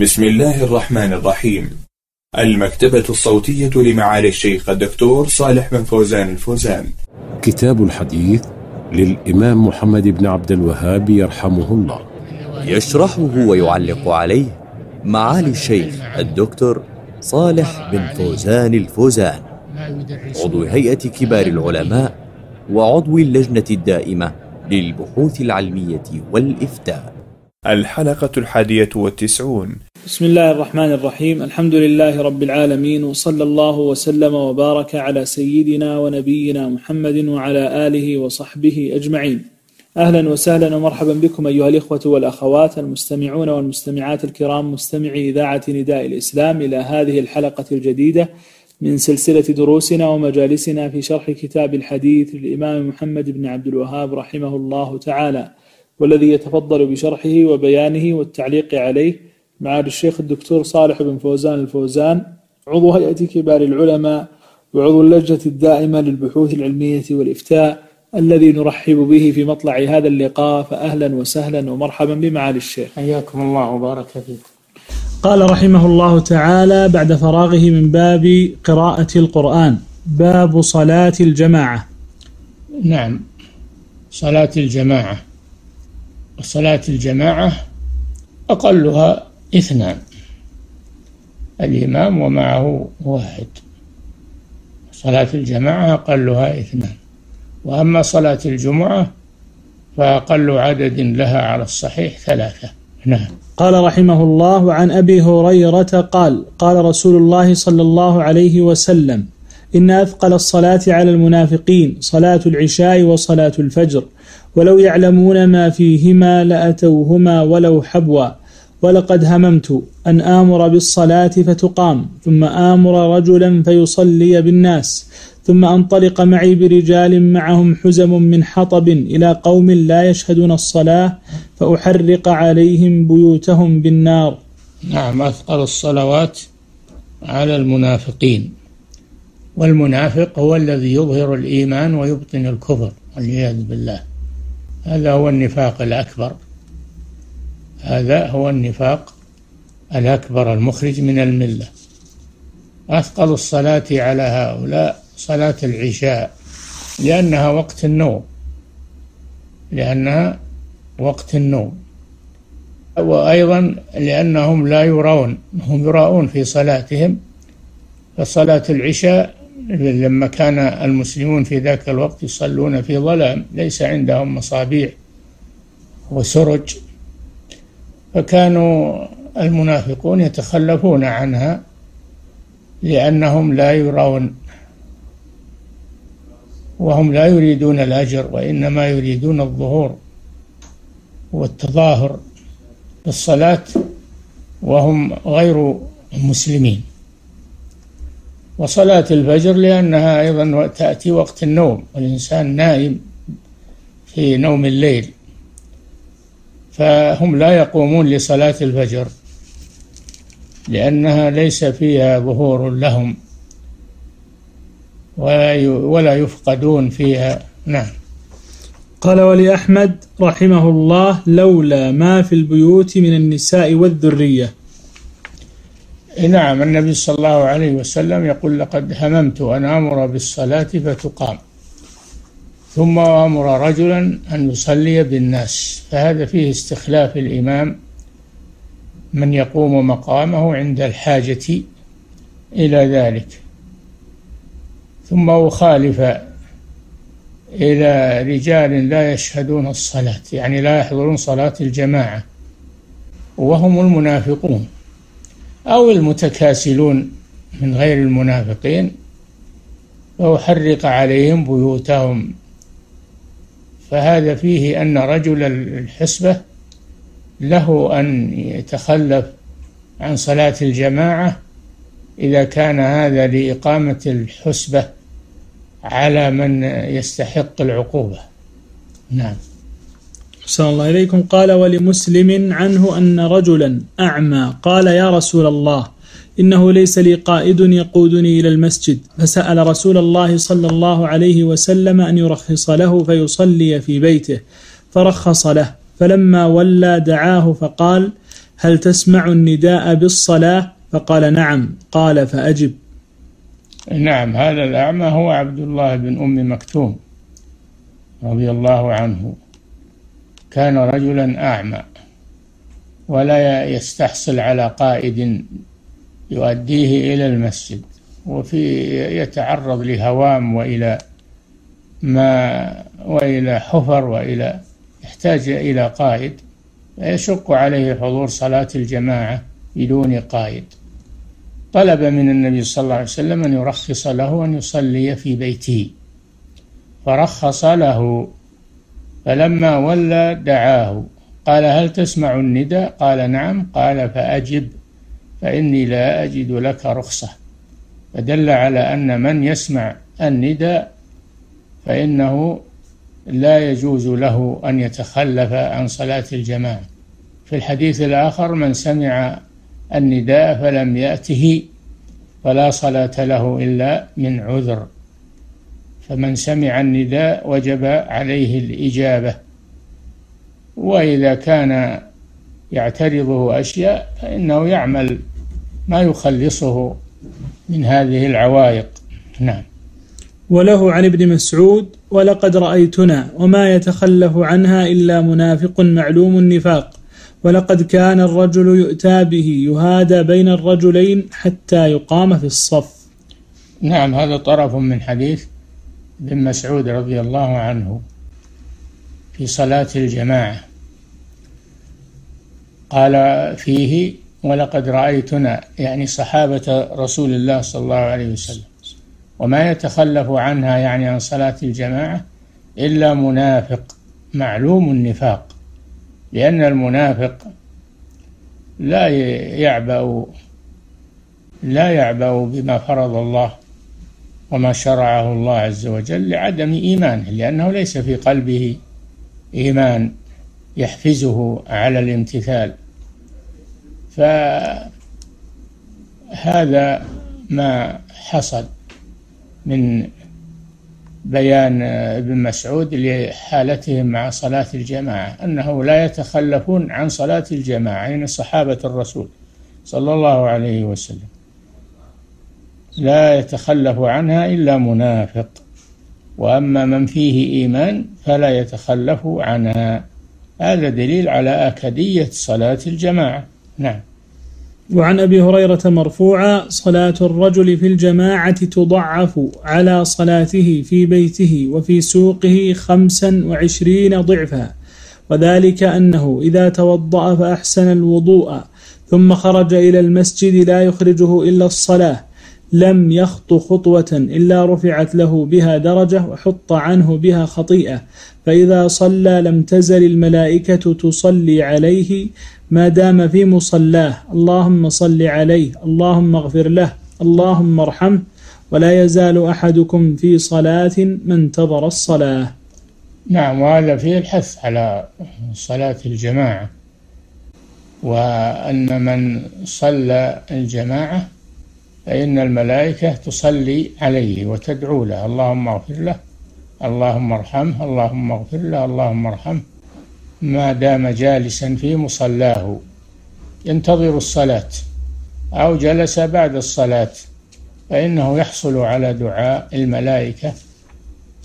بسم الله الرحمن الرحيم. المكتبة الصوتية لمعالي الشيخ الدكتور صالح بن فوزان الفوزان. كتاب الحديث للإمام محمد بن عبد الوهاب يرحمه الله، يشرحه ويعلق عليه معالي الشيخ الدكتور صالح بن فوزان الفوزان، عضو هيئة كبار العلماء وعضو اللجنة الدائمة للبحوث العلمية والإفتاء. الحلقة 91. بسم الله الرحمن الرحيم. الحمد لله رب العالمين، وصلى الله وسلم وبارك على سيدنا ونبينا محمد وعلى آله وصحبه أجمعين. أهلا وسهلا ومرحبا بكم أيها الإخوة والأخوات المستمعون والمستمعات الكرام، مستمعي إذاعة نداء الإسلام، إلى هذه الحلقة الجديدة من سلسلة دروسنا ومجالسنا في شرح كتاب الحديث للإمام محمد بن عبد الوهاب رحمه الله تعالى، والذي يتفضل بشرحه وبيانه والتعليق عليه معالي الشيخ الدكتور صالح بن فوزان الفوزان، عضو هيئة كبار العلماء وعضو اللجنة الدائمة للبحوث العلمية والإفتاء، الذي نرحب به في مطلع هذا اللقاء. فأهلا وسهلا ومرحبا بمعالي الشيخ، حياكم الله وبارك فيكم. قال رحمه الله تعالى بعد فراغه من باب قراءة القرآن: باب صلاة الجماعة. نعم، صلاة الجماعة، صلاة الجماعة أقلها اثنان، الإمام ومعه واحد. صلاة الجماعة أقلها اثنان، وأما صلاة الجمعة فأقل عدد لها على الصحيح ثلاثة. نعم. قال رحمه الله: عن أبي هريرة قال: قال رسول الله صلى الله عليه وسلم: إن أثقل الصلاة على المنافقين صلاة العشاء وصلاة الفجر، ولو يعلمون ما فيهما لأتوهما ولو حبوا، ولقد هممت أن آمر بالصلاة فتقام، ثم آمر رجلا فيصلي بالناس، ثم أنطلق معي برجال معهم حزم من حطب إلى قوم لا يشهدون الصلاة، فأحرق عليهم بيوتهم بالنار. نعم، أثقل الصلوات على المنافقين، والمنافق هو الذي يظهر الإيمان ويبطن الكفر والعياذ بالله، هذا هو النفاق الأكبر، هذا هو النفاق الأكبر المخرج من الملة. أثقل الصلاة على هؤلاء صلاة العشاء، لأنها وقت النوم، لأنها وقت النوم، وأيضا لأنهم لا يرون، هم يراؤون في صلاتهم. فصلاة العشاء لما كان المسلمون في ذاك الوقت يصلون في ظلام، ليس عندهم مصابيح وسرج، فكانوا المنافقون يتخلفون عنها لأنهم لا يرون، وهم لا يريدون الأجر، وإنما يريدون الظهور والتظاهر بالصلاة وهم غير مسلمين. وصلاة الفجر لأنها أيضا تأتي وقت النوم، والإنسان نائم في نوم الليل، فهم لا يقومون لصلاة الفجر لأنها ليس فيها ظهور لهم ولا يفقدون فيها. نعم. قال: ولأحمد رحمه الله: لولا ما في البيوت من النساء والذرية. نعم، النبي صلى الله عليه وسلم يقول: لقد هممت أن آمر بالصلاة فتقام، ثم آمر رجلا أن يصلي بالناس. فهذا فيه استخلاف الإمام، من يقوم مقامه عند الحاجة إلى ذلك، ثم أخالف إلى رجال لا يشهدون الصلاة، يعني لا يحضرون صلاة الجماعة، وهم المنافقون أو المتكاسلون من غير المنافقين، وأحرق عليهم بيوتهم. فهذا فيه أن رجل الحسبة له أن يتخلف عن صلاة الجماعة إذا كان هذا لإقامة الحسبة على من يستحق العقوبة. نعم. صلى الله عليكم. قال: ولمسلم عنه أن رجلا أعمى قال: يا رسول الله، إنه ليس لي قائد يقودني إلى المسجد، فسأل رسول الله صلى الله عليه وسلم أن يرخص له فيصلي في بيته، فرخص له، فلما ولى دعاه فقال: هل تسمع النداء بالصلاة؟ فقال نعم. قال فأجب. نعم، هذا الأعمى هو عبد الله بن أم مكتوم رضي الله عنه، كان رجلا أعمى ولا يستحصل على قائد يؤديه إلى المسجد، وفي يتعرض لهوام وإلى ما وإلى حفر وإلى يحتاج إلى قائد، يشق عليه حضور صلاة الجماعة بدون قائد. طلب من النبي صلى الله عليه وسلم أن يرخص له أن يصلي في بيته، فرخص له. فلما ولى دعاه قال هل تسمع النداء؟ قال نعم. قال فأجب فإني لا أجد لك رخصة. فدل على أن من يسمع النداء فإنه لا يجوز له أن يتخلف عن صلاة الجماعة. في الحديث الآخر من سمع النداء فلم يأته فلا صلاة له إلا من عذر، فمن سمع النداء وجب عليه الإجابة. وإذا كان يعترضه أشياء فإنه يعمل ما يخلصه من هذه العوائق. نعم. وله عن ابن مسعود ولقد رأيتنا وما يتخلف عنها إلا منافق معلوم النفاق، ولقد كان الرجل يؤتى به يهادى بين الرجلين حتى يقام في الصف. نعم، هذا طرف من حديث ابن مسعود رضي الله عنه في صلاة الجماعة، قال فيه ولقد رأيتنا، يعني صحابة رسول الله صلى الله عليه وسلم، وما يتخلف عنها يعني عن صلاة الجماعة إلا منافق معلوم النفاق، لأن المنافق لا يعبأ بما فرض الله وما شرعه الله عز وجل لعدم إيمانه، لأنه ليس في قلبه إيمان يحفزه على الامتثال. فهذا ما حصل من بيان ابن مسعود لحالتهم مع صلاة الجماعة، أنه لا يتخلفون عن صلاة الجماعة، يعني صحابة الرسول صلى الله عليه وسلم لا يتخلف عنها إلا منافق، وأما من فيه إيمان فلا يتخلف عنها. هذا دليل على أكدية صلاة الجماعة. نعم. وعن أبي هريرة مرفوعا صلاة الرجل في الجماعة تضعف على صلاته في بيته وفي سوقه 25 ضعفا، وذلك أنه إذا توضأ فأحسن الوضوء ثم خرج إلى المسجد لا يخرجه إلا الصلاة، لم يخطو خطوة إلا رفعت له بها درجة وحط عنه بها خطيئة، فإذا صلى لم تزل الملائكة تصلي عليه ما دام في مصلاه، اللهم صل عليه، اللهم اغفر له، اللهم ارحمه، ولا يزال أحدكم في صلاة ما انتظر الصلاة. نعم، وهذا فيه الحث على صلاة الجماعة، وأن من صلى الجماعة فإن الملائكة تصلي عليه وتدعو له، اللهم اغفر له، اللهم ارحمه، اللهم اغفر له، اللهم ارحمه، ما دام جالسا في مصلاه ينتظر الصلاة أو جلس بعد الصلاة، فإنه يحصل على دعاء الملائكة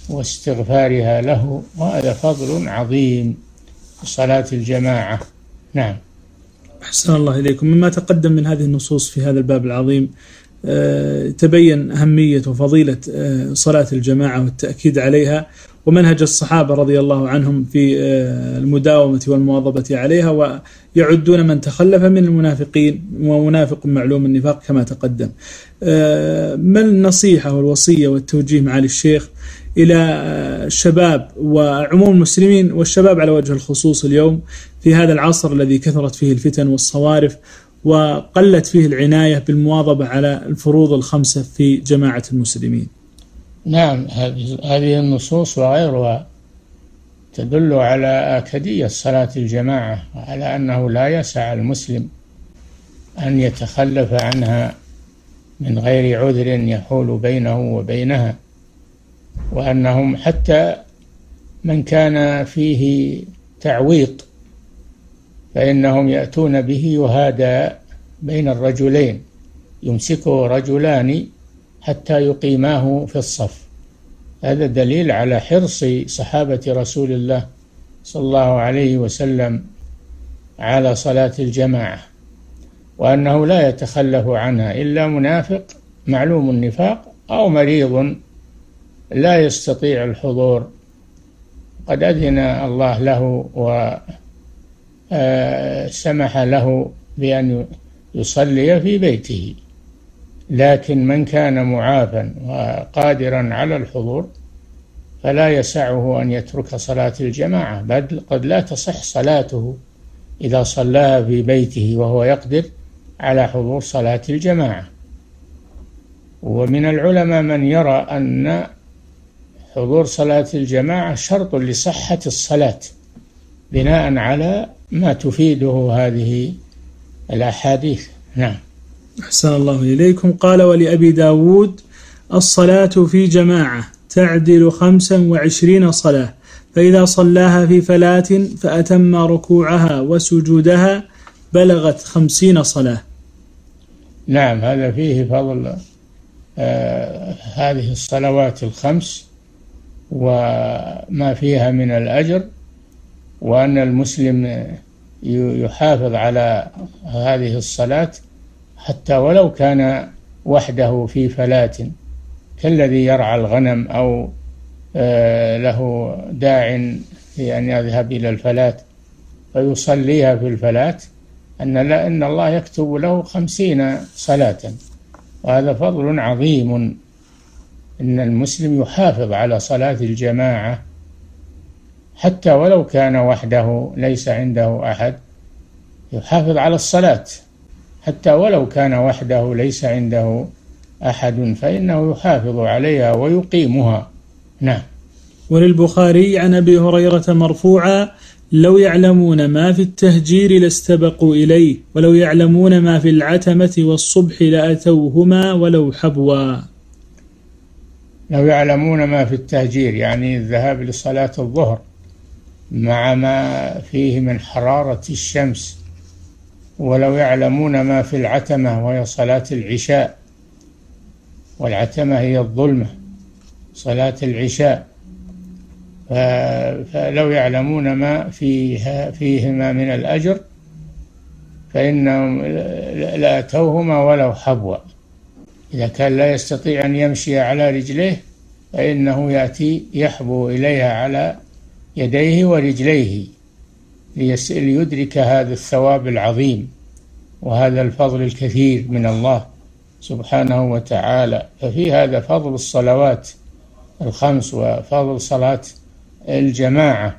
واستغفارها له، وهذا فضل عظيم في صلاة الجماعة. نعم. أحسن الله إليكم. مما تقدم من هذه النصوص في هذا الباب العظيم تبين أهمية وفضيلة صلاة الجماعة والتأكيد عليها، ومنهج الصحابة رضي الله عنهم في المداومة والمواظبة عليها، ويعدون من تخلف من المنافقين ومنافق معلوم النفاق كما تقدم. ما النصيحة والوصية والتوجيه معالي الشيخ إلى الشباب وعموم المسلمين، والشباب على وجه الخصوص اليوم في هذا العصر الذي كثرت فيه الفتن والصوارف وقلت فيه العناية بالمواظبة على الفروض 5 في جماعة المسلمين؟ نعم، هذه النصوص وغيرها تدل على أكدية صلاة الجماعة، على أنه لا يسع المسلم أن يتخلف عنها من غير عذر يحول بينه وبينها، وأنهم حتى من كان فيه تعويق فإنهم يأتون به يهادى بين الرجلين، يمسكه رجلان حتى يقيماه في الصف. هذا دليل على حرص صحابة رسول الله صلى الله عليه وسلم على صلاة الجماعة، وأنه لا يتخلف عنها إلا منافق معلوم النفاق أو مريض لا يستطيع الحضور، قد أذن الله له وسمح له بأن يصلي في بيته. لكن من كان معافا وقادرا على الحضور فلا يسعه أن يترك صلاة الجماعة، بل قد لا تصح صلاته إذا صلاها في بيته وهو يقدر على حضور صلاة الجماعة. ومن العلماء من يرى أن حضور صلاة الجماعة شرط لصحة الصلاة بناء على ما تفيده هذه الأحاديث. نعم. أحسن الله إليكم. قال: ولأبي داود: الصلاة في جماعة تعدل 25 صلاة، فإذا صلاها في فلات فأتم ركوعها وسجودها بلغت 50 صلاة. نعم، هذا فيه فضل هذه الصلوات الخمس وما فيها من الأجر، وأن المسلم يحافظ على هذه الصلاة حتى ولو كان وحده في فلاة، كالذي يرعى الغنم أو له داع في أن يذهب إلى الفلاة فيصليها في الفلاة، أن الله يكتب له 50 صلاة. وهذا فضل عظيم أن المسلم يحافظ على صلاة الجماعة حتى ولو كان وحده ليس عنده أحد، يحافظ على الصلاة حتى ولو كان وحده ليس عنده أحد، فإنه يحافظ عليها ويقيمها. نعم. وللبخاري عن أبي هريرة مرفوعا: لو يعلمون ما في التهجير لاستبقوا إليه، ولو يعلمون ما في العتمة والصبح لأتوهما ولو حبوا. لو يعلمون ما في التهجير يعني الذهاب لصلاة الظهر مع ما فيه من حرارة الشمس، ولو يعلمون ما في العتمة وهي صلاة العشاء، والعتمة هي الظلمة، صلاة العشاء، فلو يعلمون ما فيهما من الأجر فإنهم لأتوهما ولو حبوا. إذا كان لا يستطيع أن يمشي على رجليه فإنه يأتي يحبو إليها على يديه ورجليه ليدرك هذا الثواب العظيم وهذا الفضل الكثير من الله سبحانه وتعالى. ففي هذا فضل الصلوات الخمس وفضل صلاة الجماعة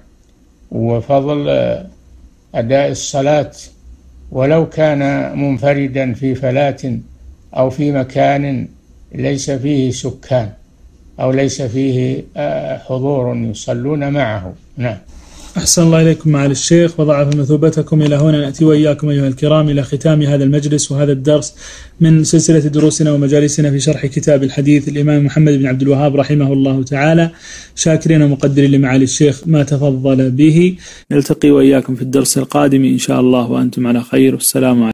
وفضل أداء الصلاة ولو كان منفردا في فلاة أو في مكان ليس فيه سكان أو ليس فيه حضور يصلون معه. نعم. أحسن الله إليكم معالي الشيخ وضعف مثوبتكم. إلى هنا نأتي وإياكم أيها الكرام إلى ختام هذا المجلس وهذا الدرس من سلسلة دروسنا ومجالسنا في شرح كتاب الحديث الإمام محمد بن عبد الوهاب رحمه الله تعالى، شاكرين ومقدرين لمعالي الشيخ ما تفضل به. نلتقي وإياكم في الدرس القادم إن شاء الله وأنتم على خير، والسلام عليكم.